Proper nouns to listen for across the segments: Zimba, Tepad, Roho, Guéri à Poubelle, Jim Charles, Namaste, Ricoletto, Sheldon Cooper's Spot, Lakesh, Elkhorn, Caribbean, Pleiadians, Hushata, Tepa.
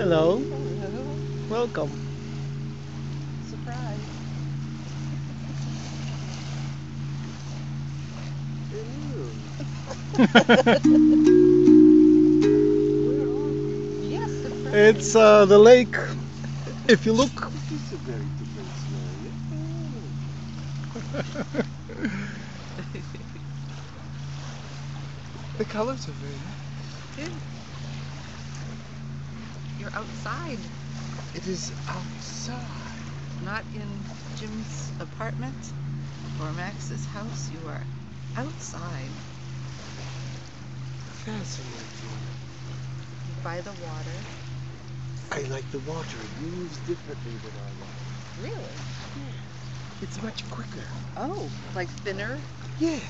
Hello. Hello. Welcome. Surprise. Yes. It's the lake. If you look. It is a very different smell. Yeah? The colors are very nice. Yeah. You're outside. It is outside. Not in Jim's apartment or Max's house. You are outside. Fascinating. By the water. I like the water. It moves differently than I like. Really? Yeah. It's much quicker. Oh, like thinner? Yes.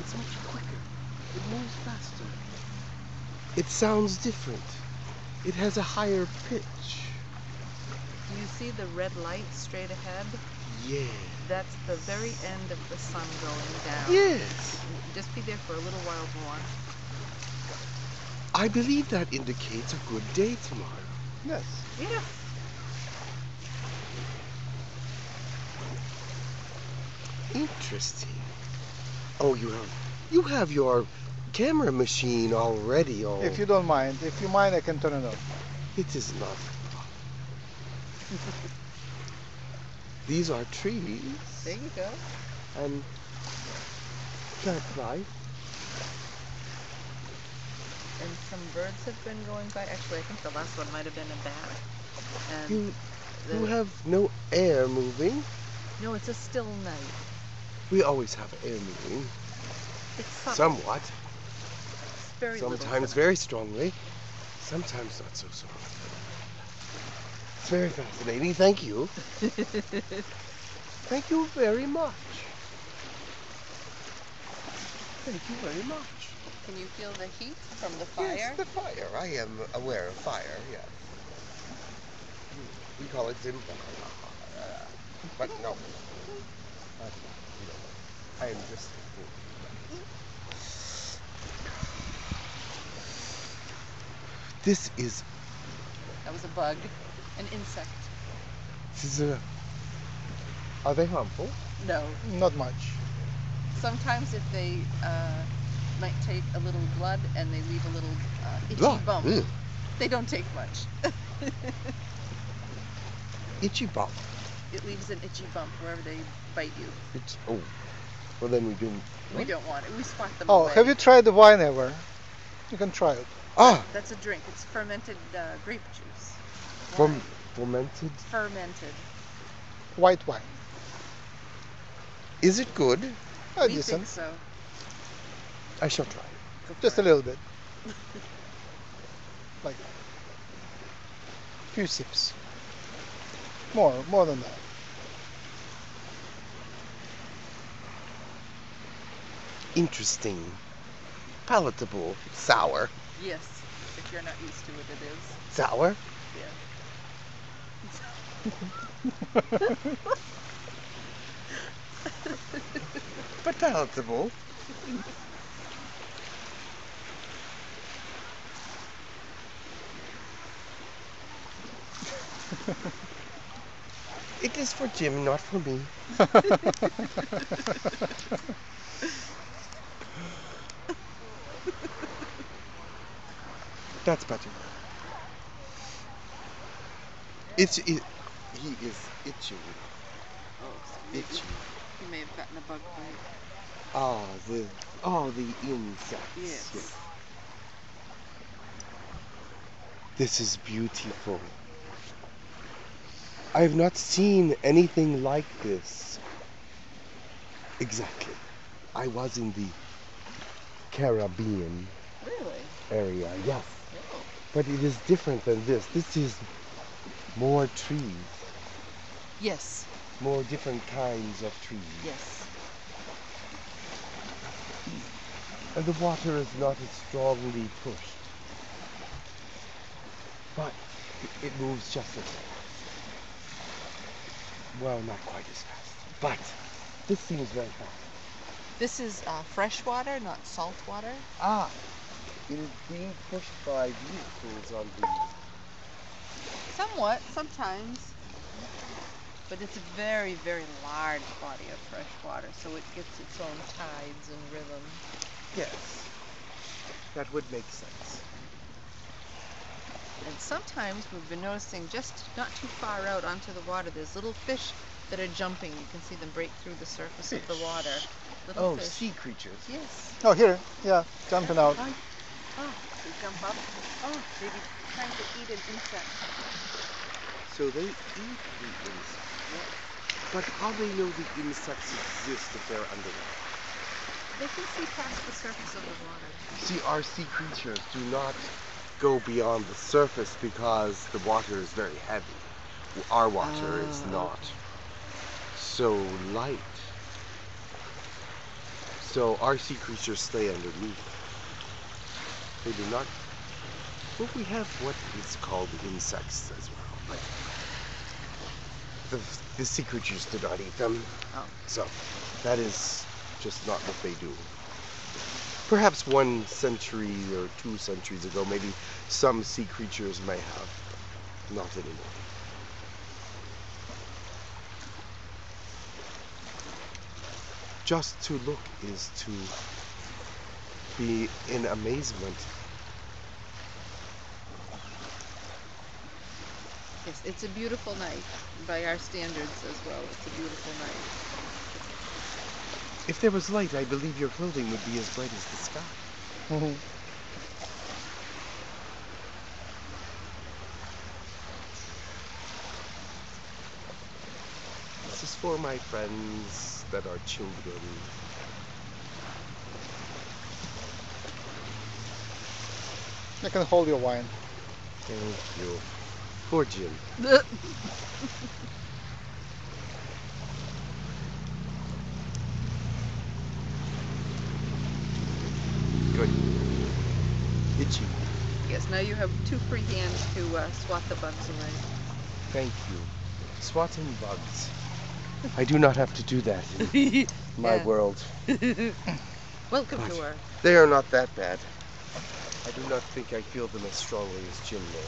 It's much quicker. It moves faster. It sounds different. It has a higher pitch. Do you see the red light straight ahead? Yeah. That's the very end of the sun going down. Yes. Just be there for a little while more. I believe that indicates a good day tomorrow. Yes. Yes. Interesting. Oh, you have your camera machine already on. If you don't mind. If you mind, I can turn it off. It is not. These are trees. There you go. And plant life. And some birds have been going by. Actually, I think the last one might have been a bat. And you have no air moving. No, it's a still night. We always have air moving. It's somewhat. Very sometimes very strongly, sometimes not so strongly. It's very fascinating. Thank you. Thank you very much. Thank you very much. Can you feel the heat from the fire? Yes, the fire. I am aware of fire, yes. We call it Zimba. But no. I am just... This is... That was a bug. An insect. This is a... Are they harmful? No. Not much. Sometimes if they might take a little blood and they leave a little itchy bump. Ew. They don't take much. Itchy bump. It leaves an itchy bump wherever they bite you. It's... Oh. Well, then we didn't... We don't want it. We swat them away. Oh, have you tried the wine ever? You can try it. Ah! That's a drink. It's fermented grape juice. Fermented? Fermented. White wine. Is it good? I think so. I shall try it. Just a little bit. Like that. A few sips. More than that. Interesting. Palatable. Sour. Yes, if you're not used to it, it is. Sour? Yeah. But palatable. It is for Jim, not for me. That's better. He is itchy. Oh, so itchy. He may have gotten a bug bite. all the insects. Yes. Yeah. This is beautiful. I have not seen anything like this. Exactly. I was in the Caribbean area, yes. Oh. But it is different than this. This is more trees. Yes. More different kinds of trees. Yes. And the water is not as strongly pushed. But it moves just as fast. Well, not quite as fast. But this seems very fast. This is fresh water, not salt water. Ah, it is being pushed by vehicles on the... Somewhat, sometimes. But it's a very, very large body of fresh water, so it gets its own tides and rhythm. Yes, that would make sense. And sometimes we've been noticing just not too far out onto the water, there's little fish that are jumping. You can see them break through the surface of the water. Little fish. Sea creatures. Yes. Oh, here. Yeah, jumping out. Oh, they jump up. Oh, they'd be trying to eat an insect. So they eat the insects. Yes. But how do they know the insects exist if they're underwater? They can see past the surface of the water. See, our sea creatures do not go beyond the surface because the water is very heavy. Our water is not so light. So our sea creatures stay underneath. They do not. But we have what is called insects as well. But the sea creatures do not eat them. Oh. So that is just not what they do. Perhaps 1 century or 2 centuries ago, maybe some sea creatures may have, but not anymore. Just to look is to be in amazement. Yes, it's a beautiful night, by our standards as well. It's a beautiful night. If there was light, I believe your clothing would be as bright as the sky. Mm-hmm. This is for my friends that are children. I can hold your wine. Thank you. Poor Jim. Good. Itchy. Yes, now you have 2 free hands to swat the bugs away. Thank you. Swatting bugs. I do not have to do that in my world. Welcome to our... They are not that bad. I do not think I feel them as strongly as Jim did.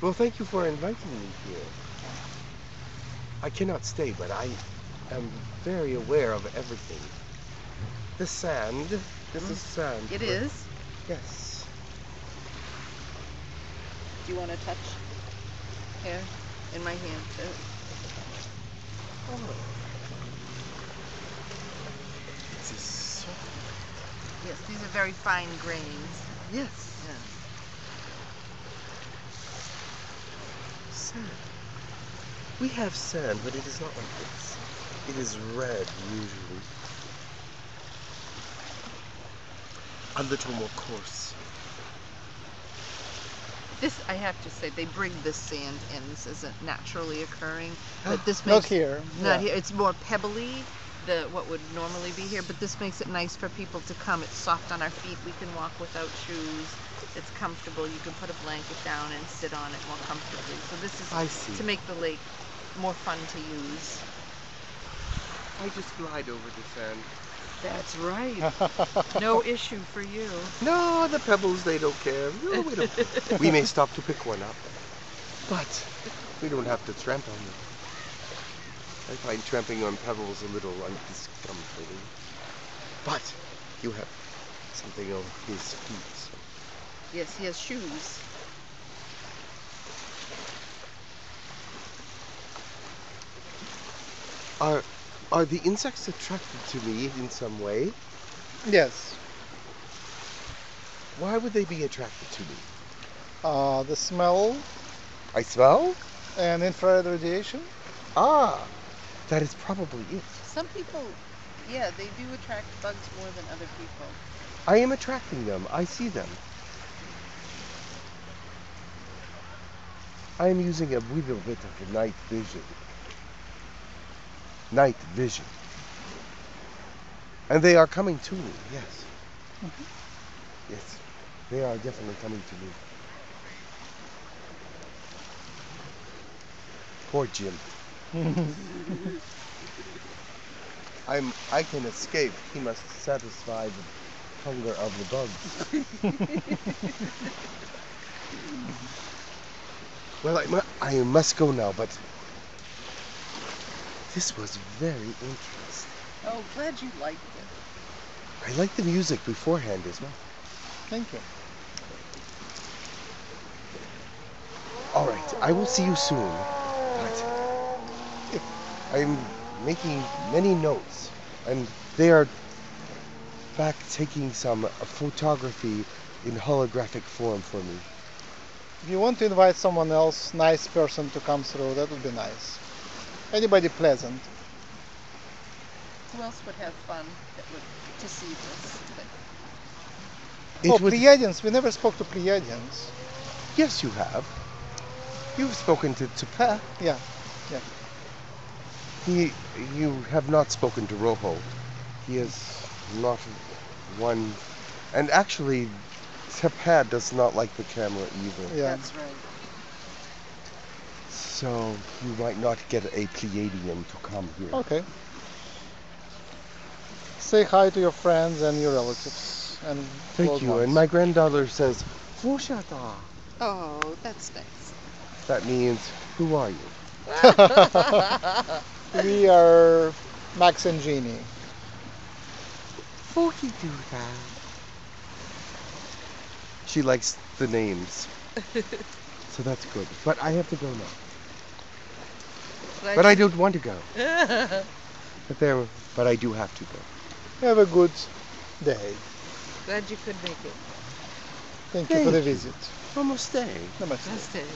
Well, thank you for inviting me here. I cannot stay, but I'm very aware of everything. The sand. This is sand. It is? Yes. Do you want to touch? Here, in my hand. Oh. This is soft. Yes, these are very fine grains. Yes. Yeah. Sand. We have sand, but it is not like this. It is red, usually. A little more coarse. This, I have to say, they bring the sand in. This isn't naturally occurring. But this makes, not here. It's more pebbly than what would normally be here, but this makes it nice for people to come. It's soft on our feet. We can walk without shoes. It's comfortable. You can put a blanket down and sit on it more comfortably. So this is to make the lake more fun to use. I just glide over the sand. That's right. No issue for you. No, the pebbles, they don't care. No, we don't care. We may stop to pick one up, but we don't have to tramp on them. I find tramping on pebbles a little discomforting. But you have something on his feet. So. Yes, he has shoes. Are the insects attracted to me in some way? Yes. Why would they be attracted to me? The smell. I smell? And infrared radiation. Ah, that is probably it. Some people, yeah, they do attract bugs more than other people. I am attracting them. I see them. I am using a little bit of night vision. Night vision. And they are coming to me, yes. Mm-hmm. Yes, they are definitely coming to me. Poor Jim. I can escape. He must satisfy the hunger of the bugs. Well, I must go now, but this was very interesting. Oh, glad you liked it. I liked the music beforehand as well. Thank you. All right, I will see you soon. But I'm making many notes, and they are back taking some photography in holographic form for me. If you want to invite someone else, nice person to come through, that would be nice. Anybody pleasant. Who else would have fun that would to see this? Oh, Pleiadians. We never spoke to Pleiadians. Yes, you have. You've spoken to Tepa. Yeah, yeah. You have not spoken to Roho. He is not one. And actually, Tepad does not like the camera either. Yeah. That's right. So you might not get a Pleiadian to come here. Okay. Say hi to your friends and your relatives. And thank you. Ones. And my granddaughter says, Hushata. Oh, that's nice. That means, who are you? We are Max and Jeannie. Forky do that. She likes the names. So that's good. But I have to go now. But I don't want to go. But I do have to go. Have a good day. Glad you could make it. Thank you for the visit. Namaste. Namaste. Namaste.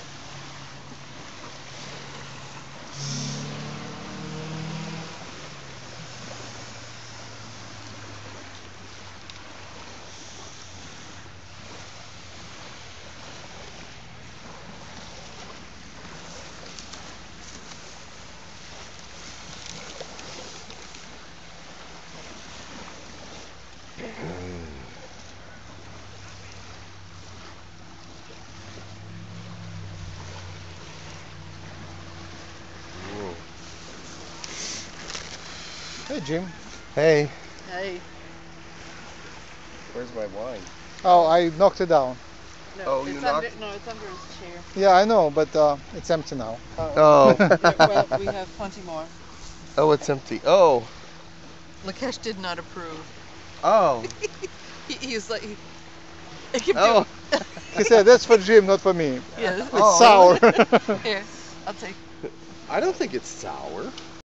Hey, Jim. Hey. Hey. Where's my wine? Oh, I knocked it down. No, oh, it's under his chair. Yeah, I know, but it's empty now. Oh. Well, we have plenty more. Oh, it's empty. Oh. Lakesh did not approve. Oh. He's like... Oh. He said, that's for Jim, not for me. Yes. It's sour. Here, I'll take it. I don't think it's sour.